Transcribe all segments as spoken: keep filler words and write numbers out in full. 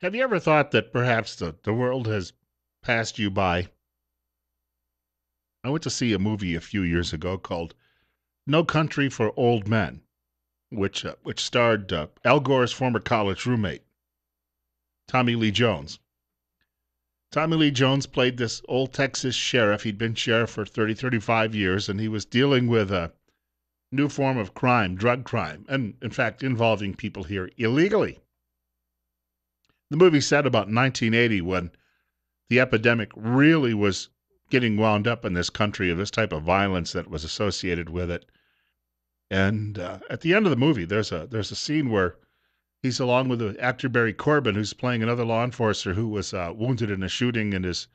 Have you ever thought that perhaps the, the world has passed you by? I went to see a movie a few years ago called No Country for Old Men, which uh, which starred uh, Al Gore's former college roommate, Tommy Lee Jones. Tommy Lee Jones played this old Texas sheriff. He'd been sheriff for thirty, thirty-five years, and he was dealing with a new form of crime, drug crime, and, in fact, involving people here illegally. The movie set about nineteen eighty, when the epidemic really was getting wound up in this country of this type of violence that was associated with it. And uh, at the end of the movie, there's a there's a scene where he's along with the actor Barry Corbin, who's playing another law enforcer who was uh, wounded in a shooting and is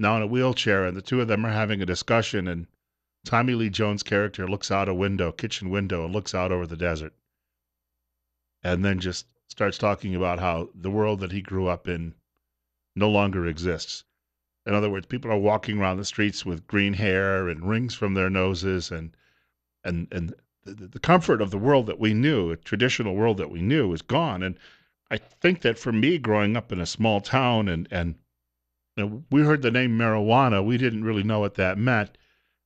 now in a wheelchair, and the two of them are having a discussion, and Tommy Lee Jones' character looks out a window, kitchen window, and looks out over the desert, and then just starts talking about how the world that he grew up in no longer exists. In other words, people are walking around the streets with green hair and rings from their noses, and and and the, the comfort of the world that we knew, a traditional world that we knew, is gone. And I think that for me, growing up in a small town, and and you know, we heard the name marijuana, we didn't really know what that meant.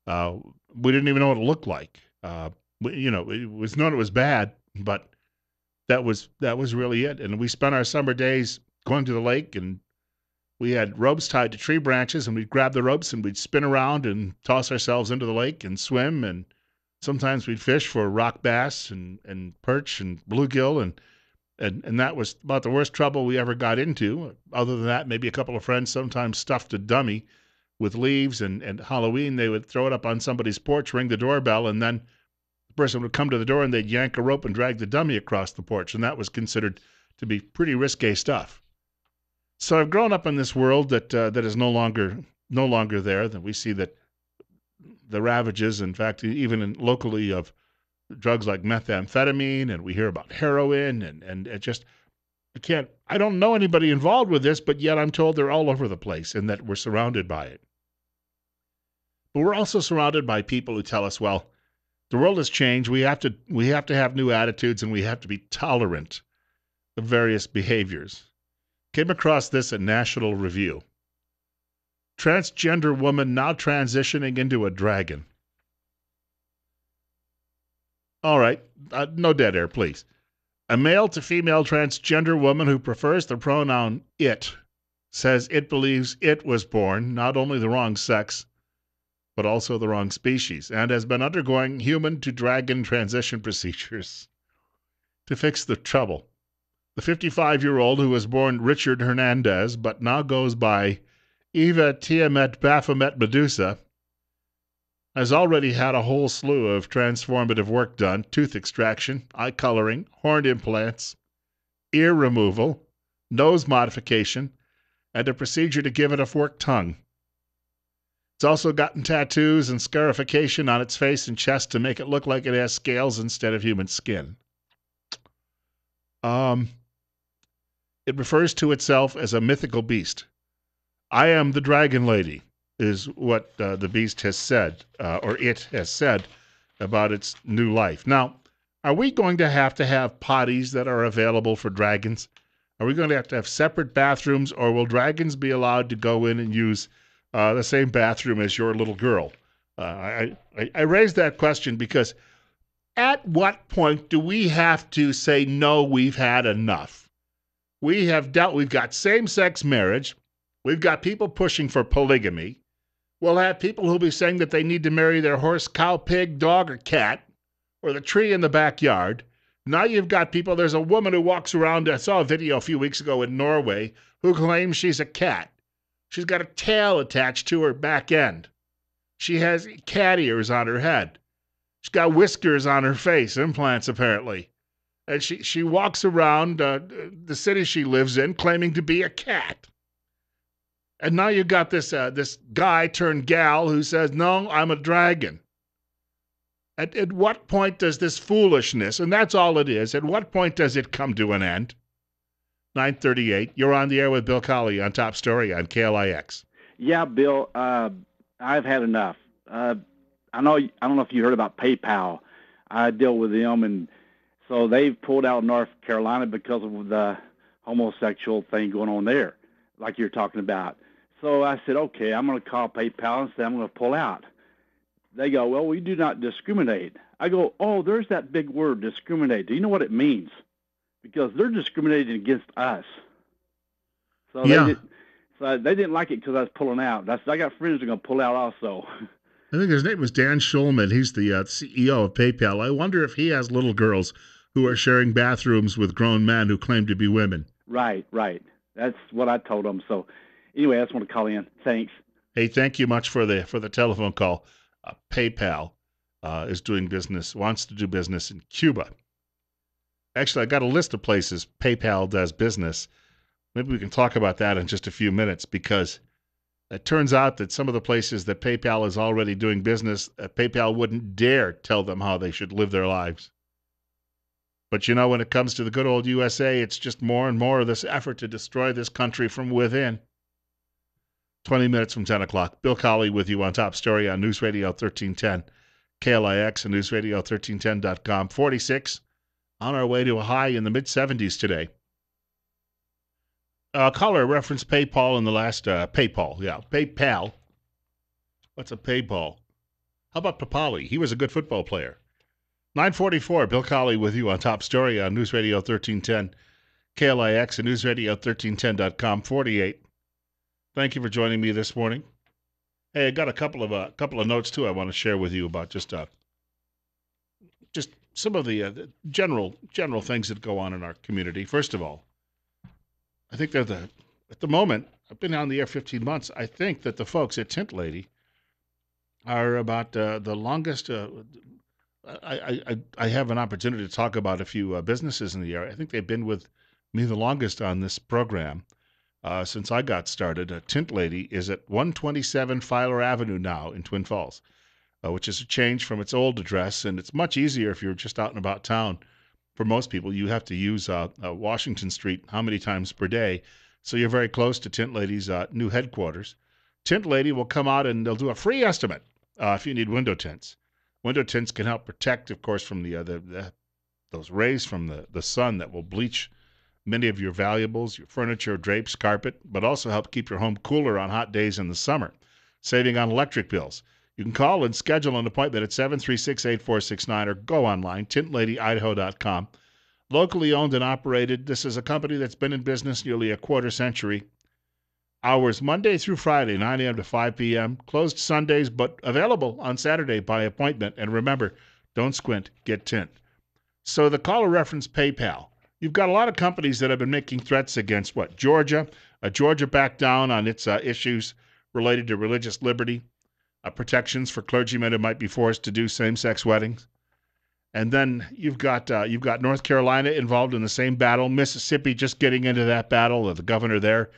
Uh, we didn't even know what it looked like. Uh, we, you know, it was known it was bad, but that was that was really it. And we spent our summer days going to the lake, and we had ropes tied to tree branches, and we'd grab the ropes and we'd spin around and toss ourselves into the lake and swim. And sometimes we'd fish for rock bass and, and perch and bluegill, and, and and that was about the worst trouble we ever got into. Other than that, maybe a couple of friends sometimes stuffed a dummy with leaves, and, and Halloween they would throw it up on somebody's porch, ring the doorbell, and then person would come to the door and they'd yank a rope and drag the dummy across the porch, and that was considered to be pretty risque stuff. So I've grown up in this world that uh, that is no longer no longer there. That we see that the ravages, in fact, even in locally, of drugs like methamphetamine, and we hear about heroin, and and it just I can't I don't know anybody involved with this, but yet I'm told they're all over the place, and that we're surrounded by it. But we're also surrounded by people who tell us, well, the world has changed. We have to we have to have new attitudes, and we have to be tolerant of various behaviors. Came across this at National Review. Transgender woman now transitioning into a dragon. All right, uh, no dead air, please. A male-to-female transgender woman who prefers the pronoun it says it believes it was born not only the wrong sex, but also the wrong species, and has been undergoing human-to-dragon transition procedures to fix the trouble. The fifty-five-year-old, who was born Richard Hernandez, but now goes by Eva Tiamat Baphomet Medusa, has already had a whole slew of transformative work done: tooth extraction, eye coloring, horn implants, ear removal, nose modification, and a procedure to give it a forked tongue. It's also gotten tattoos and scarification on its face and chest to make it look like it has scales instead of human skin. Um, it refers to itself as a mythical beast. I am the dragon lady, is what uh, the beast has said, uh, or it has said, about its new life. Now, are we going to have to have potties that are available for dragons? Are we going to have to have separate bathrooms, or will dragons be allowed to go in and use Uh, the same bathroom as your little girl? Uh, I, I, I raised that question because at what point do we have to say, no, we've had enough? We have dealt, we've got same-sex marriage. We've got people pushing for polygamy. We'll have people who'll be saying that they need to marry their horse, cow, pig, dog, or cat, or the tree in the backyard. Now you've got people, there's a woman who walks around, I saw a video a few weeks ago in Norway, who claims she's a cat. She's got a tail attached to her back end. She has cat ears on her head. She's got whiskers on her face, implants apparently. And she, she walks around uh, the city she lives in claiming to be a cat. And now you've got this, uh, this guy turned gal who says, no, I'm a dragon. At, at what point does this foolishness, and that's all it is, at what point does it come to an end? nine thirty-eight, you're on the air with Bill Colley on Top Story on K L I X. Yeah, Bill, uh, I've had enough. Uh, I know. I don't know if you heard about PayPal. I deal with them, and so they've pulled out of North Carolina because of the homosexual thing going on there, like you're talking about. So I said, okay, I'm going to call PayPal and say I'm going to pull out. They go, well, we do not discriminate. I go, oh, there's that big word, discriminate. Do you know what it means? Because they're discriminating against us. So yeah. they did, so they didn't like it because I was pulling out. That's, I got friends who are going to pull out also. I think his name was Dan Schulman. He's the uh, C E O of PayPal. I wonder if he has little girls who are sharing bathrooms with grown men who claim to be women. Right, right. That's what I told him. So anyway, I just want to call in. Thanks. Hey, thank you much for the for the telephone call. Uh, PayPal uh, is doing business, wants to do business in Cuba. Actually, I got a list of places PayPal does business. Maybe we can talk about that in just a few minutes, because it turns out that some of the places that PayPal is already doing business, uh, PayPal wouldn't dare tell them how they should live their lives. But, you know, when it comes to the good old U S A, it's just more and more of this effort to destroy this country from within. twenty minutes from ten o'clock. Bill Colley with you on Top Story on News Radio thirteen ten, K L I X, and news radio thirteen ten dot com. forty-six, on our way to a high in the mid seventies today. Uh, caller referenced PayPal in the last, uh, PayPal, yeah, PayPal. What's a PayPal? How about Papali? He was a good football player. nine forty-four, Bill Colley with you on Top Story on News Radio thirteen ten, K L I X, and news radio thirteen ten dot com. forty-eight. Thank you for joining me this morning. Hey, I got a couple of a uh, couple of notes too I want to share with you about just uh, just some of the, uh, the general general things that go on in our community. First of all, I think that the at the moment I've been on the air fifteen months. I think that the folks at Tint Lady are about uh, the longest. Uh, I, I I have an opportunity to talk about a few uh, businesses in the area. I think they've been with me the longest on this program. Uh, since I got started, uh, Tint Lady is at one twenty-seven Filer Avenue now in Twin Falls, uh, which is a change from its old address, and it's much easier if you're just out and about town. For most people, you have to use uh, uh, Washington Street how many times per day, so you're very close to Tint Lady's uh, new headquarters. Tint Lady will come out and they'll do a free estimate uh, if you need window tints. Window tints can help protect, of course, from the, uh, the, the those rays from the, the sun that will bleach many of your valuables, your furniture, drapes, carpet, but also help keep your home cooler on hot days in the summer, saving on electric bills. You can call and schedule an appointment at seven three six, eight four six nine or go online, tint lady idaho dot com. Locally owned and operated, this is a company that's been in business nearly a quarter century. Hours Monday through Friday, nine a m to five p m Closed Sundays, but available on Saturday by appointment. And remember, don't squint, get tint. So the caller referenced PayPal. You've got a lot of companies that have been making threats against, what, Georgia? Uh, Georgia backed down on its uh, issues related to religious liberty, uh, protections for clergymen who might be forced to do same-sex weddings. And then you've got uh, you've got North Carolina involved in the same battle, Mississippi just getting into that battle. Uh, the governor there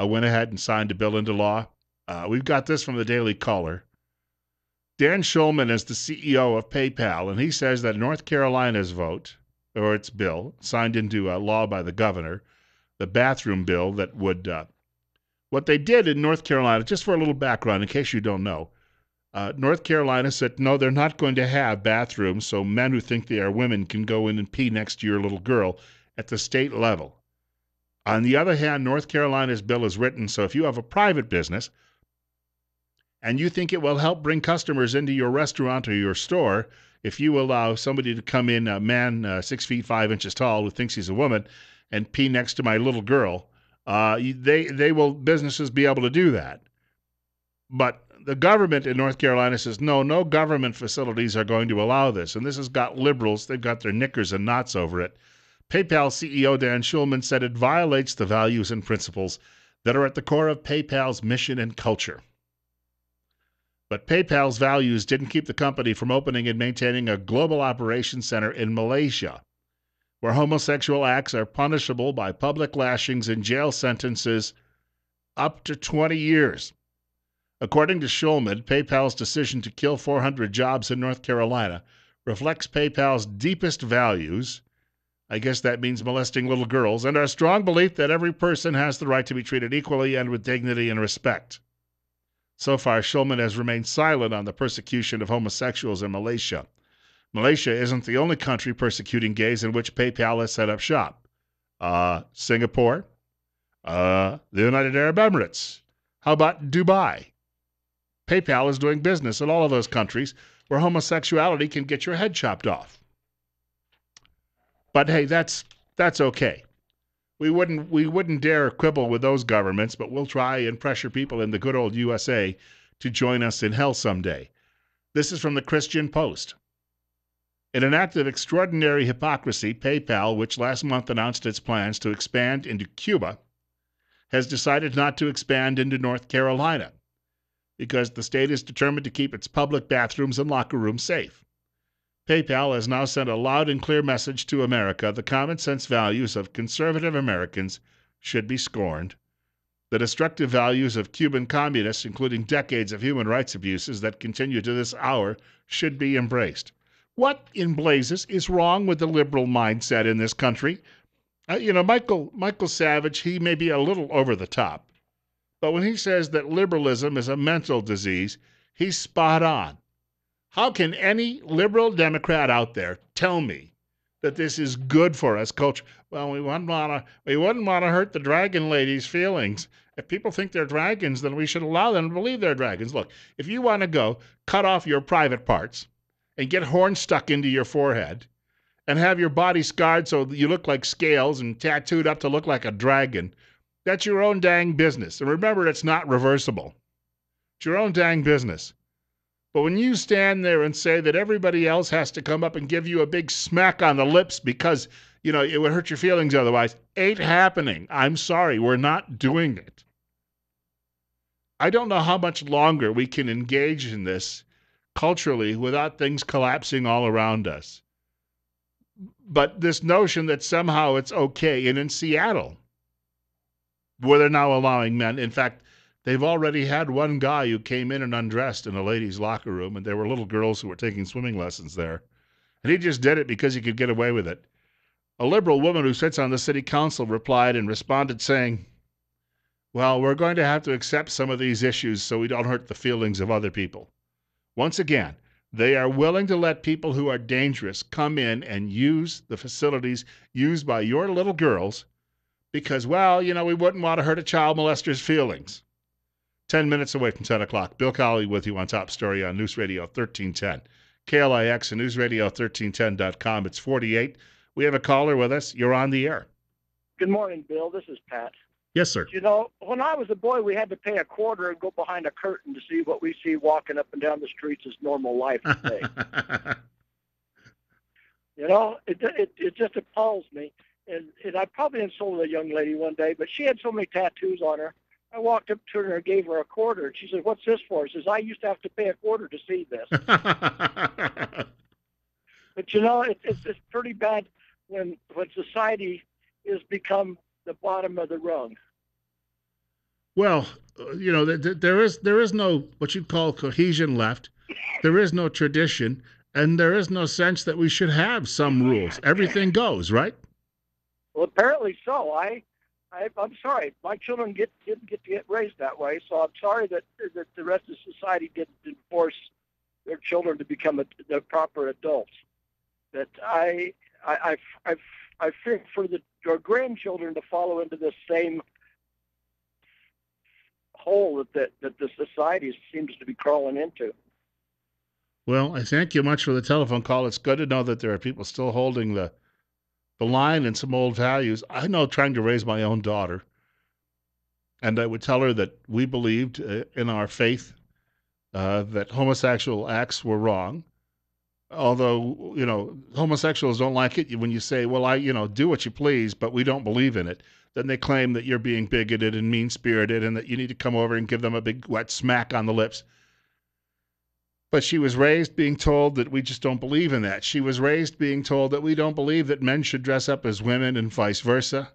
uh, went ahead and signed a bill into law. Uh, we've got this from the Daily Caller. Dan Schulman is the C E O of PayPal, and he says that North Carolina's vote, or its bill, signed into a law by the governor, the bathroom bill that would, uh, what they did in North Carolina, just for a little background in case you don't know, uh, North Carolina said, no, they're not going to have bathrooms so men who think they are women can go in and pee next to your little girl at the state level. On the other hand, North Carolina's bill is written so if you have a private business and you think it will help bring customers into your restaurant or your store, if you allow somebody to come in, a man uh, six feet five inches tall who thinks he's a woman, and pee next to my little girl, uh, they they will businesses be able to do that. But the government in North Carolina says no, no government facilities are going to allow this, and this has got liberals. They've got their knickers and knots over it. PayPal C E O Dan Schulman said it violates the values and principles that are at the core of PayPal's mission and culture. But PayPal's values didn't keep the company from opening and maintaining a global operations center in Malaysia, where homosexual acts are punishable by public lashings and jail sentences up to twenty years. According to Schulman, PayPal's decision to kill four hundred jobs in North Carolina reflects PayPal's deepest values. I guess that means molesting little girls, and our strong belief that every person has the right to be treated equally and with dignity and respect. So far, Schulman has remained silent on the persecution of homosexuals in Malaysia. Malaysia isn't the only country persecuting gays in which PayPal has set up shop. uh, Singapore, uh, the United Arab Emirates. How about Dubai? PayPal is doing business in all of those countries where homosexuality can get your head chopped off. But hey, that's that's okay. We wouldn't we wouldn't dare quibble with those governments, but we'll try and pressure people in the good old U S A to join us in hell someday. This is from the Christian Post. In an act of extraordinary hypocrisy, PayPal, which last month announced its plans to expand into Cuba, has decided not to expand into North Carolina because the state is determined to keep its public bathrooms and locker rooms safe. PayPal has now sent a loud and clear message to America: the common sense values of conservative Americans should be scorned. The destructive values of Cuban communists, including decades of human rights abuses that continue to this hour, should be embraced. What in blazes is wrong with the liberal mindset in this country? Uh, you know, Michael, Michael Savage, he may be a little over the top, but when he says that liberalism is a mental disease, he's spot on. How can any liberal Democrat out there tell me that this is good for us, Coach? Well, we wouldn't want to. We wouldn't want to hurt the dragon lady's feelings. If people think they're dragons, then we should allow them to believe they're dragons. Look, if you want to go cut off your private parts and get horns stuck into your forehead and have your body scarred so that you look like scales and tattooed up to look like a dragon, that's your own dang business. And remember, it's not reversible. It's your own dang business. But when you stand there and say that everybody else has to come up and give you a big smack on the lips because, you know, it would hurt your feelings otherwise, ain't happening. I'm sorry, we're not doing it. I don't know how much longer we can engage in this culturally without things collapsing all around us. But this notion that somehow it's okay, and in Seattle, where they're now allowing men, in fact, they've already had one guy who came in and undressed in a ladies' locker room, and there were little girls who were taking swimming lessons there. And he just did it because he could get away with it. A liberal woman who sits on the city council replied and responded saying, well, we're going to have to accept some of these issues so we don't hurt the feelings of other people. Once again, they are willing to let people who are dangerous come in and use the facilities used by your little girls because, well, you know, we wouldn't want to hurt a child molester's feelings. Ten minutes away from ten o'clock. Bill Colley with you on Top Story on News Radio thirteen ten. K L I X and news radio thirteen ten dot com. It's forty-eight. We have a caller with us. You're on the air. Good morning, Bill. This is Pat. Yes, sir. You know, when I was a boy, we had to pay a quarter and go behind a curtain to see what we see walking up and down the streets as normal life today. You know, it, it it just appalls me. And, and I probably insulted a young lady one day, but she had so many tattoos on her. I walked up to her and gave her a quarter, and she said, what's this for? She says, I used to have to pay a quarter to see this. But, you know, it, it's, it's pretty bad when, when society has become the bottom of the rung. Well, you know, th th there is there is no what you'd call cohesion left. There is no tradition, and there is no sense that we should have some rules. Everything goes, right? Well, apparently so. I... I, I'm sorry, my children get, didn't get to get raised that way, so I'm sorry that, that the rest of society didn't force their children to become a, the proper adults. That I, I, I, I, I fear for the, your grandchildren to follow into the same hole that the, that the society seems to be crawling into. Well, I thank you much for the telephone call. It's good to know that there are people still holding the the line and some old values. I know trying to raise my own daughter, and I would tell her that we believed uh, in our faith uh, that homosexual acts were wrong. Although, you know, homosexuals don't like it when you say, well, I, you know, do what you please, but we don't believe in it. Then they claim that you're being bigoted and mean-spirited and that you need to come over and give them a big wet smack on the lips. But she was raised being told that we just don't believe in that. She was raised being told that we don't believe that men should dress up as women and vice versa.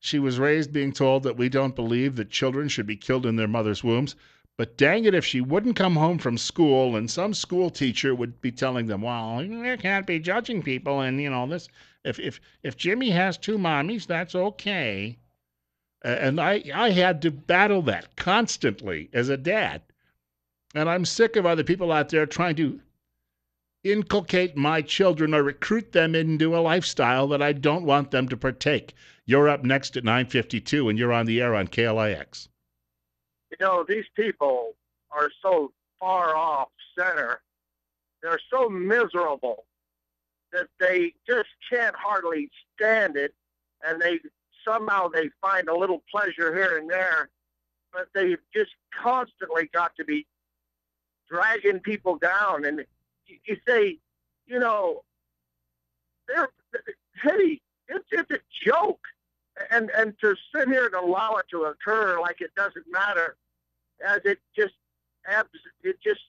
She was raised being told that we don't believe that children should be killed in their mother's wombs. But dang it, if she wouldn't come home from school and some school teacher would be telling them, well, you can't be judging people and, you know, this, if, if, if Jimmy has two mommies, that's okay. And I, I had to battle that constantly as a dad. And I'm sick of other people out there trying to inculcate my children or recruit them into a lifestyle that I don't want them to partake. You're up next at nine fifty-two, and you're on the air on K L I X. You know, these people are so far off center. They're so miserable that they just can't hardly stand it, and they somehow they find a little pleasure here and there, but they've just constantly got to be dragging people down. And you say, you know, they're, hey, it's, it's a joke. And and to sit here and allow it to occur like it doesn't matter, as it just abs, it just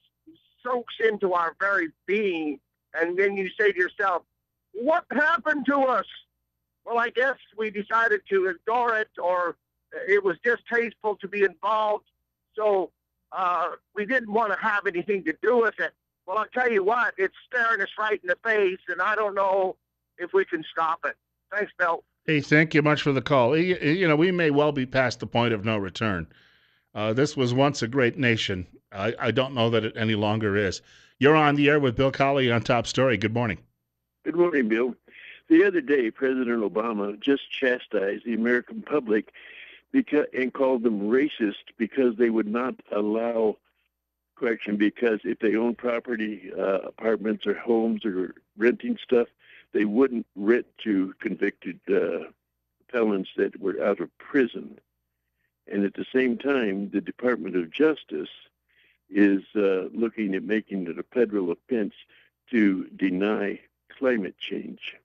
soaks into our very being. And then you say to yourself, what happened to us? Well, I guess we decided to ignore it, or it was distasteful to be involved, so uh, we didn't want to have anything to do with it. Well, I'll tell you what, it's staring us right in the face, and I don't know if we can stop it. Thanks, Bill. Hey, thank you much for the call. You know, we may well be past the point of no return. Uh, this was once a great nation. I, I don't know that it any longer is. You're on the air with Bill Colley on Top Story. Good morning. Good morning, Bill. The other day, President Obama just chastised the American public because, and called them racist because they would not allow correction, because if they own property, uh, apartments or homes or renting stuff, they wouldn't rent to convicted uh, felons that were out of prison. And at the same time, the Department of Justice is uh, looking at making it a federal offense to deny climate change.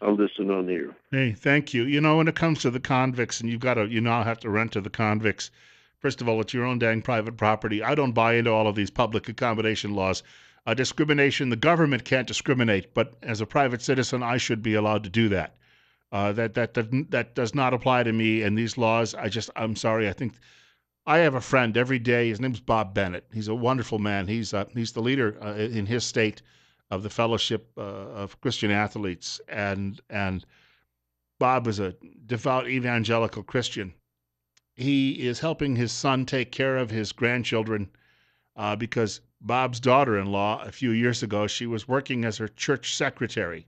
I'll listen on air. Hey, thank you. You know, when it comes to the convicts, and you've got to, you now have to rent to the convicts. First of all, it's your own dang private property. I don't buy into all of these public accommodation laws. Uh, discrimination, the government can't discriminate, but as a private citizen, I should be allowed to do that. Uh, that, that that that does not apply to me. And these laws, I just, I'm sorry. I think I have a friend every day. His name's Bob Bennett. He's a wonderful man. He's uh, he's the leader uh, in his state of the Fellowship uh, of Christian Athletes, and and Bob is a devout evangelical Christian. He is helping his son take care of his grandchildren uh, because Bob's daughter-in-law, a few years ago, she was working as her church secretary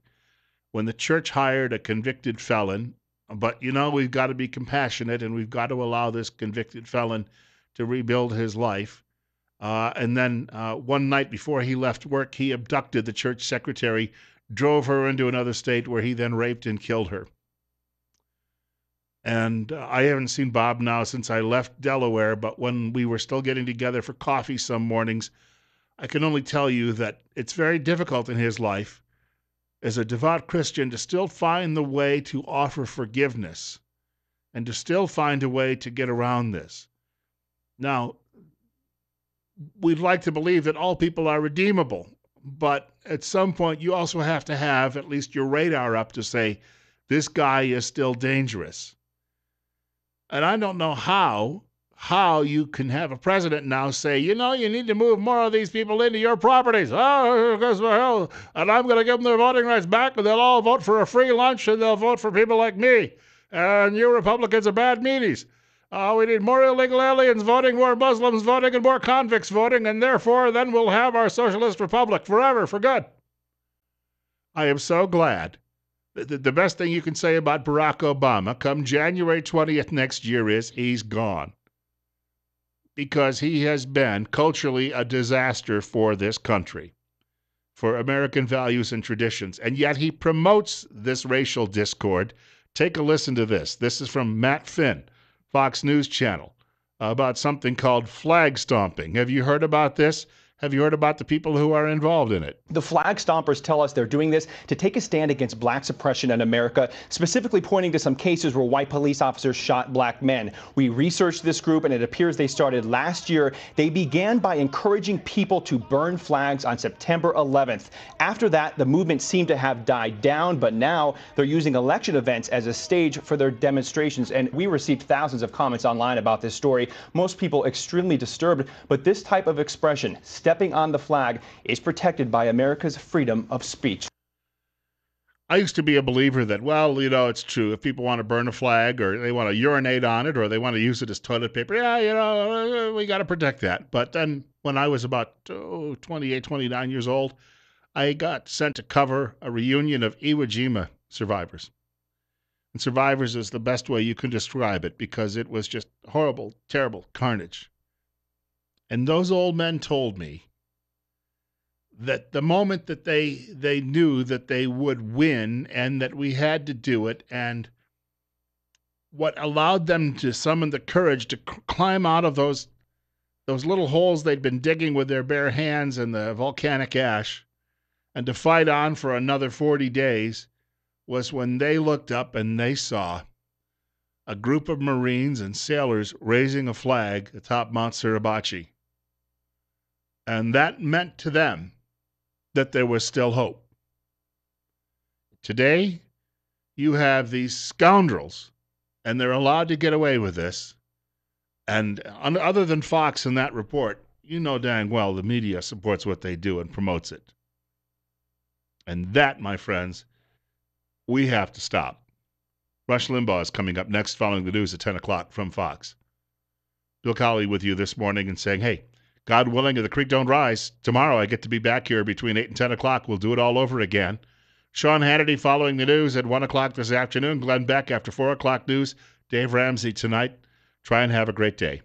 when the church hired a convicted felon. But, you know, we've got to be compassionate, and we've got to allow this convicted felon to rebuild his life. Uh, and then uh, one night before he left work, he abducted the church secretary, drove her into another state where he then raped and killed her. And uh, I haven't seen Bob now since I left Delaware, but when we were still getting together for coffee some mornings, I can only tell you that it's very difficult in his life as a devout Christian to still find the way to offer forgiveness and to still find a way to get around this. Now, we'd like to believe that all people are redeemable, but at some point you also have to have at least your radar up to say, this guy is still dangerous. And I don't know how, how you can have a president now say, you know, you need to move more of these people into your properties. Oh, and I'm going to give them their voting rights back, and they'll all vote for a free lunch, and they'll vote for people like me. And you Republicans are bad meanies. Uh, we need more illegal aliens voting, more Muslims voting, and more convicts voting, and therefore then we'll have our socialist republic forever, for good. I am so glad. The, the best thing you can say about Barack Obama come January twentieth next year is he's gone. Because he has been culturally a disaster for this country, for American values and traditions, and yet he promotes this racial discord. Take a listen to this. This is from Matt Finn, Fox News Channel, about something called flag stomping. Have you heard about this? Have you heard about the people who are involved in it? The flag stompers tell us they're doing this to take a stand against black suppression in America, specifically pointing to some cases where white police officers shot black men. We researched this group, and it appears they started last year. They began by encouraging people to burn flags on September eleventh. After that, the movement seemed to have died down, but now they're using election events as a stage for their demonstrations. And we received thousands of comments online about this story. Most people extremely disturbed, but this type of expression, stepping on the flag, is protected by America's freedom of speech. I used to be a believer that, well, you know, it's true. If people want to burn a flag, or they want to urinate on it, or they want to use it as toilet paper, yeah, you know, we got to protect that. But then when I was about oh, twenty-eight, twenty-nine years old, I got sent to cover a reunion of Iwo Jima survivors. And survivors is the best way you can describe it, because it was just horrible, terrible carnage. And those old men told me that the moment that they they knew that they would win and that we had to do it, and what allowed them to summon the courage to c- climb out of those those little holes they'd been digging with their bare hands in the volcanic ash and to fight on for another forty days was when they looked up and they saw a group of Marines and sailors raising a flag atop Mount Suribachi. And that meant to them that there was still hope. Today, you have these scoundrels, and they're allowed to get away with this. And other than Fox in that report, you know dang well the media supports what they do and promotes it. And that, my friends, we have to stop. Rush Limbaugh is coming up next following the news at ten o'clock from Fox. Bill Colley with you this morning and saying, hey, God willing, if the creek don't rise, tomorrow I get to be back here between eight and ten o'clock. We'll do it all over again. Sean Hannity following the news at one o'clock this afternoon. Glenn Beck after four o'clock news. Dave Ramsey tonight. Try and have a great day.